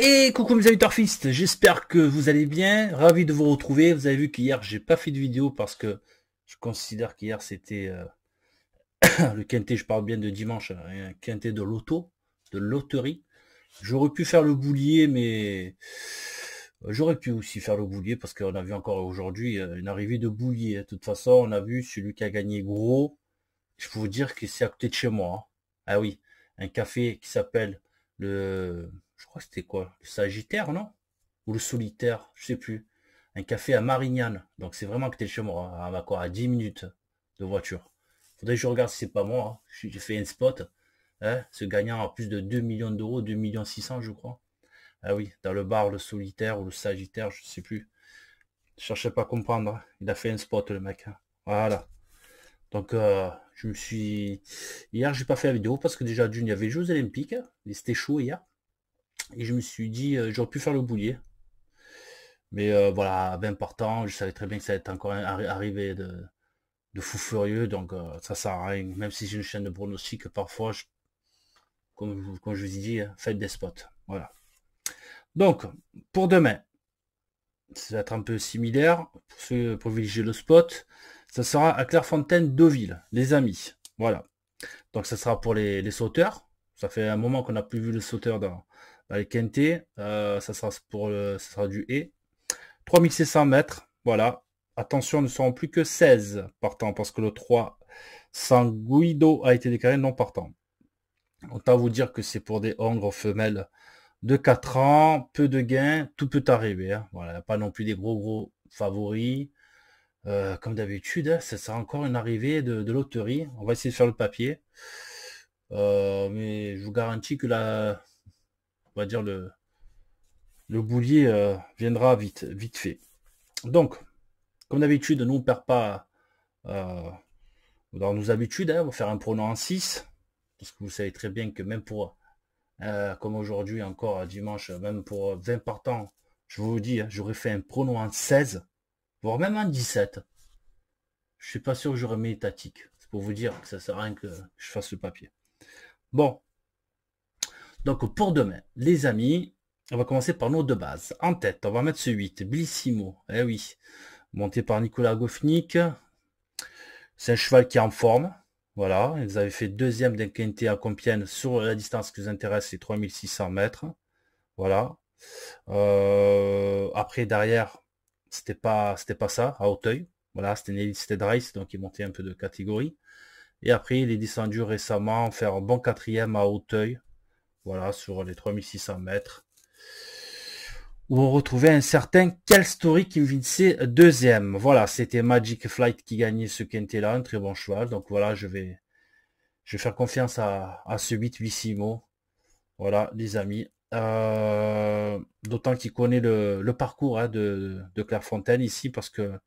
Et coucou mes amis turfistes, j'espère que vous allez bien, ravi de vous retrouver. Vous avez vu qu'hier j'ai pas fait de vidéo parce que je considère qu'hier c'était le quintet, je parle bien de dimanche, un quintet de loto, de loterie. J'aurais pu faire le boulier, mais j'aurais pu aussi faire le boulier parce qu'on a vu encore aujourd'hui une arrivée de boulier. De toute façon, on a vu celui qui a gagné gros, je peux vous dire que c'est à côté de chez moi. Ah oui, un café qui s'appelle le... Je crois que c'était quoi? Le Sagittaire, non? Ou le Solitaire, je sais plus. Un café à Marignane. Donc c'est vraiment que t'es chez moi, à quoi, à 10 minutes de voiture. Faudrait que je regarde si c'est pas moi. Hein. J'ai fait un spot. Hein, ce gagnant à plus de 2 millions d'euros, 2 millions 600 je crois. Ah oui, dans le bar, le Solitaire ou le Sagittaire, je sais plus. Je cherchais pas à comprendre. Hein. Il a fait un spot le mec. Hein. Voilà. Donc je me suis... Hier, j'ai pas fait la vidéo parce que déjà d'une, il y avait les Jeux Olympiques. Et c'était chaud hier. Et je me suis dit, j'aurais pu faire le boulier. Mais voilà, à 20 partants, je savais très bien que ça allait être encore arrivé de fou furieux. Donc ça sert à rien. Même si j'ai une chaîne de pronostics, parfois, comme je vous ai dit, faites des spots. Voilà. Donc, pour demain, ça va être un peu similaire. Pour ceux qui privilégient le spot, ça sera à Clairefontaine-Deauville, les amis. Voilà. Donc ça sera pour les sauteurs. Ça fait un moment qu'on n'a plus vu le sauteur dans... Allez, quinté, ça sera pour le, ça sera du et 3600 mètres, voilà. Attention, ne seront plus que 16 partants parce que le 3 Sanguido a été déclaré non partant. Autant vous dire que c'est pour des hongres femelles de 4 ans, peu de gains, tout peut arriver. Hein. Voilà, pas non plus des gros favoris. Comme d'habitude, hein, ça sera encore une arrivée de loterie. On va essayer de faire le papier, mais je vous garantis que la va dire le boulier viendra vite fait. Donc comme d'habitude, nous on perd pas dans nos habitudes, hein, on va faire un prono en 6 parce que vous savez très bien que même pour comme aujourd'hui encore dimanche, même pour 20 partants, je vous dis, hein, j'aurais fait un prono en 16 voire même en 17. Je suis pas sûr que j'aurais mis étatique, c'est pour vous dire que ça sert à rien que je fasse le papier. Bon. Donc pour demain, les amis, on va commencer par nos deux bases. En tête, on va mettre ce 8, Blissimo. Eh oui, monté par Nicolas Goffnik. C'est un cheval qui est en forme. Voilà, ils avaient fait deuxième d'un quintet à Compiègne sur la distance qui nous intéresse, les 3600 mètres. Voilà. Après, derrière, c'était pas ça, à Auteuil. Voilà, c'était une élite, c'était Drice, donc il montait un peu de catégorie. Et après, il est descendu récemment, faire un bon quatrième à Auteuil. Voilà, sur les 3600 mètres, où on retrouvait un certain Calstory qui finissait deuxième. Voilà, c'était Magic Flight qui gagnait ce quintet-là, un très bon cheval. Donc voilà, je vais faire confiance à ce 8 Blissimo. Voilà, les amis. D'autant qu'il connaît le parcours, hein, de Clairefontaine ici, parce que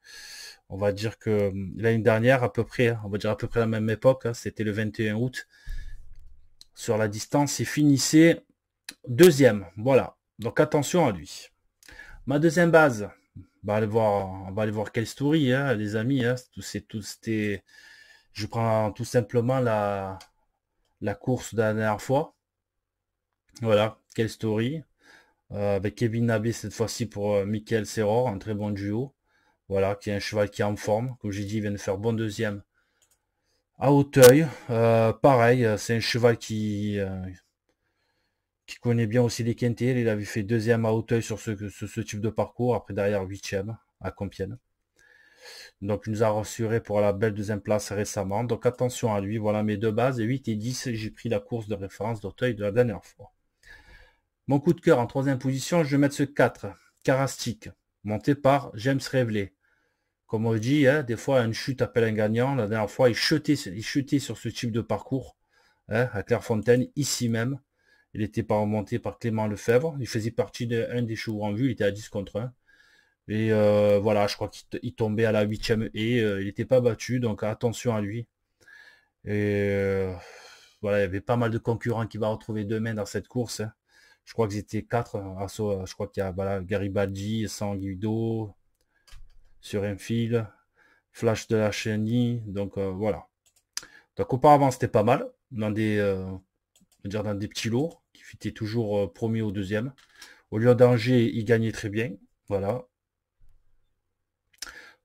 on va dire que l'année dernière, à peu près, hein, on va dire à peu près à la même époque, hein, c'était le 21 août. Sur la distance, il finissait deuxième. Voilà. Donc attention à lui. Ma deuxième base, on va aller voir Calstory, hein, les amis. Hein. Je prends tout simplement la course de la dernière fois. Voilà, Calstory. Avec Kevin Abbé cette fois-ci pour Mickaël Seror, un très bon duo. Voilà, qui est un cheval qui est en forme. Comme j'ai dit, il vient de faire bon deuxième. À Auteuil, pareil, c'est un cheval qui connaît bien aussi les quintets. Il avait fait deuxième à Auteuil sur ce type de parcours. Après, derrière, huitième à Compiègne. Donc, il nous a rassuré pour la belle deuxième place récemment. Donc, attention à lui. Voilà mes deux bases, 8 et 10. J'ai pris la course de référence d'Auteuil de la dernière fois. Mon coup de cœur en troisième position, je vais mettre ce 4, Carastique, monté par James Revelet. Comme on dit, hein, des fois, une chute appelle un gagnant. La dernière fois, il chutait sur ce type de parcours, hein, à Clairefontaine, ici même. Il était pas remonté par Clément Lefebvre. Il faisait partie d'un des chevaux en vue. Il était à 10 contre 1. Et voilà, je crois qu'il tombait à la 8e et il n'était pas battu. Donc, attention à lui. Et voilà, il y avait pas mal de concurrents qu'il va retrouver demain dans cette course. Hein. Je crois qu'ils étaient 4. Je crois qu'il y a voilà, Garibaldi, Sanguido... sur un fil, flash de la chenille, donc voilà. Donc auparavant c'était pas mal, dans des petits lots, qui fitaient toujours premier ou deuxième. Au lieu d'Angers, il gagnait très bien. Voilà.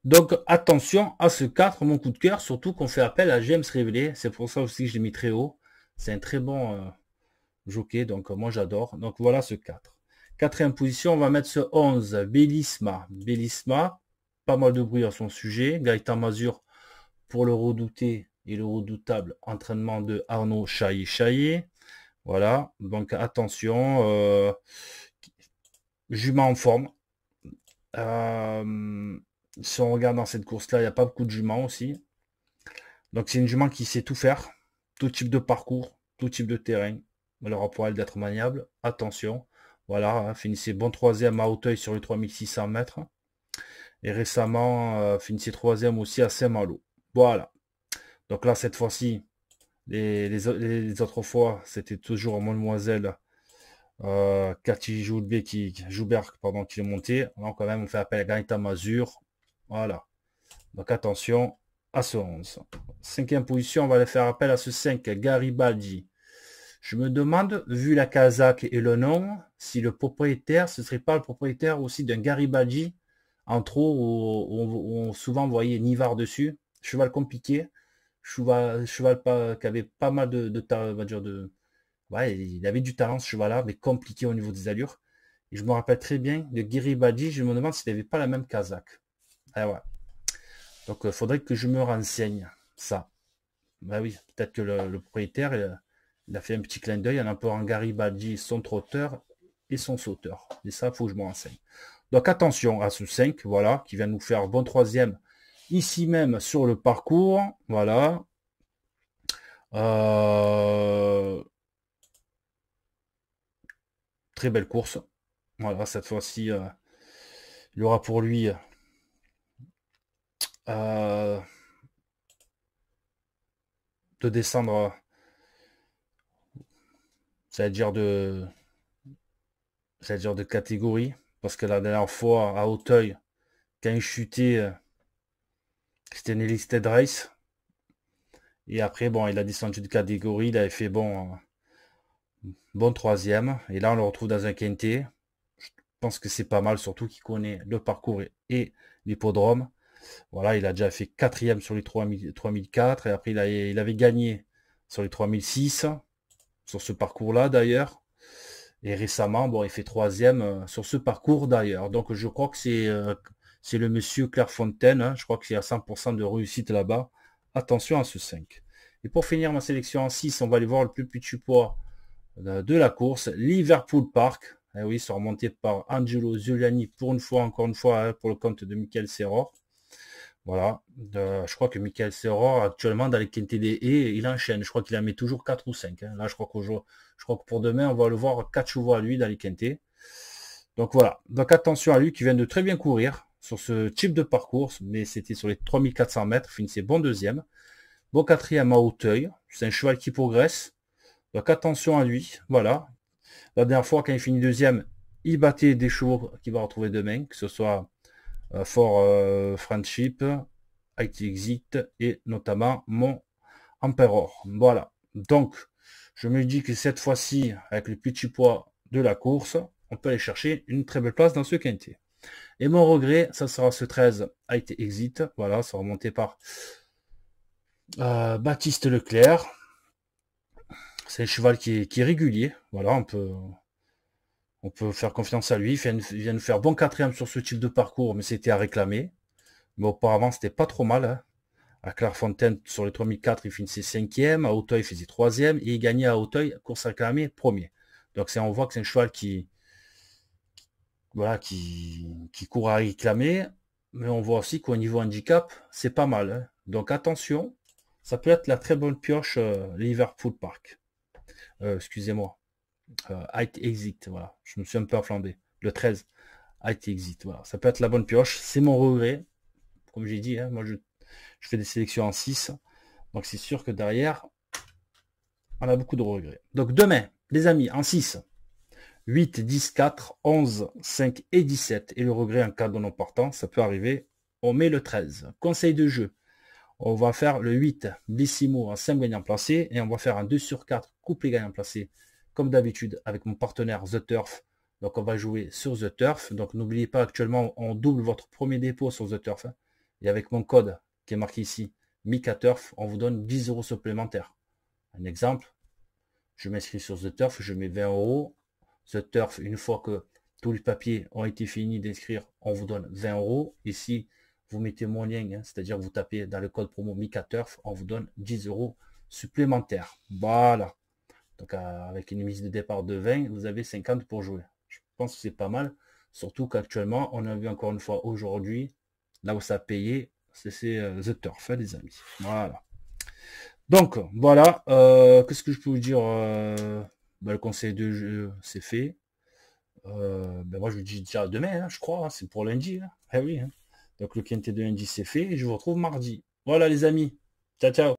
Donc attention à ce 4, mon coup de cœur, surtout qu'on fait appel à James Revelet. C'est pour ça aussi que je l'ai mis très haut. C'est un très bon jockey, donc moi j'adore. Donc voilà ce 4. Quatrième position, on va mettre ce 11, Bélisma. Bélisma, pas mal de bruit à son sujet. Gaëtan Masure pour le redouté et le redoutable entraînement de Arnaud Chaillé-Chaillé. Voilà, donc attention, jument en forme. Si on regarde dans cette course-là, il n'y a pas beaucoup de juments aussi. Donc c'est une jument qui sait tout faire, tout type de parcours, tout type de terrain. Alors on pourra d'être maniable, attention. Voilà, hein, finissez bon 3e à Hauteuil sur les 3600 mètres. Et récemment, finissez 3e aussi à Saint-Malo. Voilà. Donc là, cette fois-ci, les autres fois, c'était toujours Mademoiselle Cathy Joubert qui est montée. Alors quand même, on fait appel à Gaëtan Masure. Voilà. Donc attention à ce 11. Cinquième position, on va aller faire appel à ce 5, Garibaldi. Je me demande, vu la casaque et le nom, si le propriétaire, ce ne serait pas le propriétaire aussi d'un Garibaldi en trop, où on souvent voyait Nivard dessus. Cheval compliqué, cheval qui avait pas mal de talent, ouais, il avait du talent ce cheval-là, mais compliqué au niveau des allures. Et je me rappelle très bien de Garibaldi, je me demande s'il n'avait pas la même casaque. Ah ouais. Donc il faudrait que je me renseigne ça. Bah oui, peut-être que le propriétaire, il a fait un petit clin d'œil en emportant Garibaldi, son trotteur et son sauteur. Et ça, il faut que je me renseigne. Donc attention à ce 5, voilà, qui vient nous faire bon 3e ici même sur le parcours. Voilà. Très belle course. Voilà, cette fois-ci, il y aura pour lui de descendre, c'est-à-dire de catégorie. Parce que la dernière fois, à Hauteuil, quand il chutait, c'était une listed race. Et après, bon, il a descendu de catégorie, il avait fait bon 3e. Et là, on le retrouve dans un quintet. Je pense que c'est pas mal, surtout qu'il connaît le parcours et l'hippodrome. Voilà, il a déjà fait 4e sur les 3004. Et après, il avait gagné sur les 3006. Sur ce parcours-là, d'ailleurs. Et récemment, bon, il fait 3e sur ce parcours, d'ailleurs. Donc, je crois que c'est le monsieur Clairefontaine. Hein. Je crois qu'il y a 100% de réussite là-bas. Attention à ce 5. Et pour finir ma sélection en 6, on va aller voir le plus petit poids de la course, Liverpool Park. Eh oui, ils sont remontés par Angelo Zuliani encore une fois, pour le compte de Mickaël Seror. Voilà. Je crois que Mickaël Seror, actuellement, dans les quintés des haies, il enchaîne. Je crois qu'il en met toujours 4 ou 5. Hein. Là, je crois que pour demain, on va le voir 4 chevaux à lui dans les quintés. Donc voilà. Donc attention à lui qui vient de très bien courir sur ce type de parcours. Mais c'était sur les 3400 mètres. Finissait bon 2e. Bon 4e à Hauteuil. C'est un cheval qui progresse. Donc attention à lui. Voilà. La dernière fois, quand il finit 2e, il battait des chevaux qu'il va retrouver demain. Que ce soit Friendship, IT Exit et notamment mon Empereur. Voilà. Donc, je me dis que cette fois-ci, avec le petit poids de la course, on peut aller chercher une très belle place dans ce quintet. Et mon regret, ça sera ce 13 IT Exit. Voilà, ça sera remonté par Baptiste Leclerc. C'est un cheval qui est régulier. Voilà, on peut faire confiance à lui. Il vient de faire bon 4e sur ce type de parcours, mais c'était à réclamer. Mais auparavant, c'était pas trop mal. Hein. À Clairefontaine, sur les 3004, il finissait 5e. À Hauteuil, il faisait 3e. Et il gagnait à Hauteuil, course à réclamer, 1er. Donc on voit que c'est un cheval qui court à réclamer. Mais on voit aussi qu'au niveau handicap, c'est pas mal. Hein. Donc attention, ça peut être la très bonne pioche Liverpool Park. Excusez-moi. IT Exit, voilà, je me suis un peu enflammé, le 13 IT Exit, voilà, ça peut être la bonne pioche, c'est mon regret, comme j'ai dit, hein, moi je fais des sélections en 6, donc c'est sûr que derrière on a beaucoup de regrets. Donc demain, les amis, en 6, 8, 10, 4, 11, 5 et 17, et le regret en cas de non partant, ça peut arriver, on met le 13. Conseil de jeu, on va faire le 8, Blissimo en 5 gagnants placés, et on va faire un 2/4 couple gagnants placés comme d'habitude avec mon partenaire The Turf Donc on va jouer sur The Turf. Donc n'oubliez pas, actuellement on double votre premier dépôt sur The Turf. Et avec mon code qui est marqué ici, MICKATurf, on vous donne 10 € supplémentaires. Un exemple, je m'inscris sur The Turf, je mets 20 €. The Turf, une fois que tous les papiers ont été finis d'inscrire, on vous donne 20 €. Ici, vous mettez mon lien, hein, c'est-à-dire vous tapez dans le code promo MICKATurf, on vous donne 10 € supplémentaires. Voilà. Donc avec une mise de départ de 20, vous avez 50 pour jouer. Je pense que c'est pas mal, surtout qu'actuellement, on a vu encore une fois aujourd'hui, là où ça a payé, c'est The Turf, hein, les amis. Voilà. Donc voilà, qu'est-ce que je peux vous dire, le conseil de jeu, c'est fait. Moi, je vous dis déjà demain, hein, je crois, hein, c'est pour lundi. Hein. Ah oui. Hein. Donc le quintet de lundi, c'est fait. Et je vous retrouve mardi. Voilà, les amis. Ciao, ciao.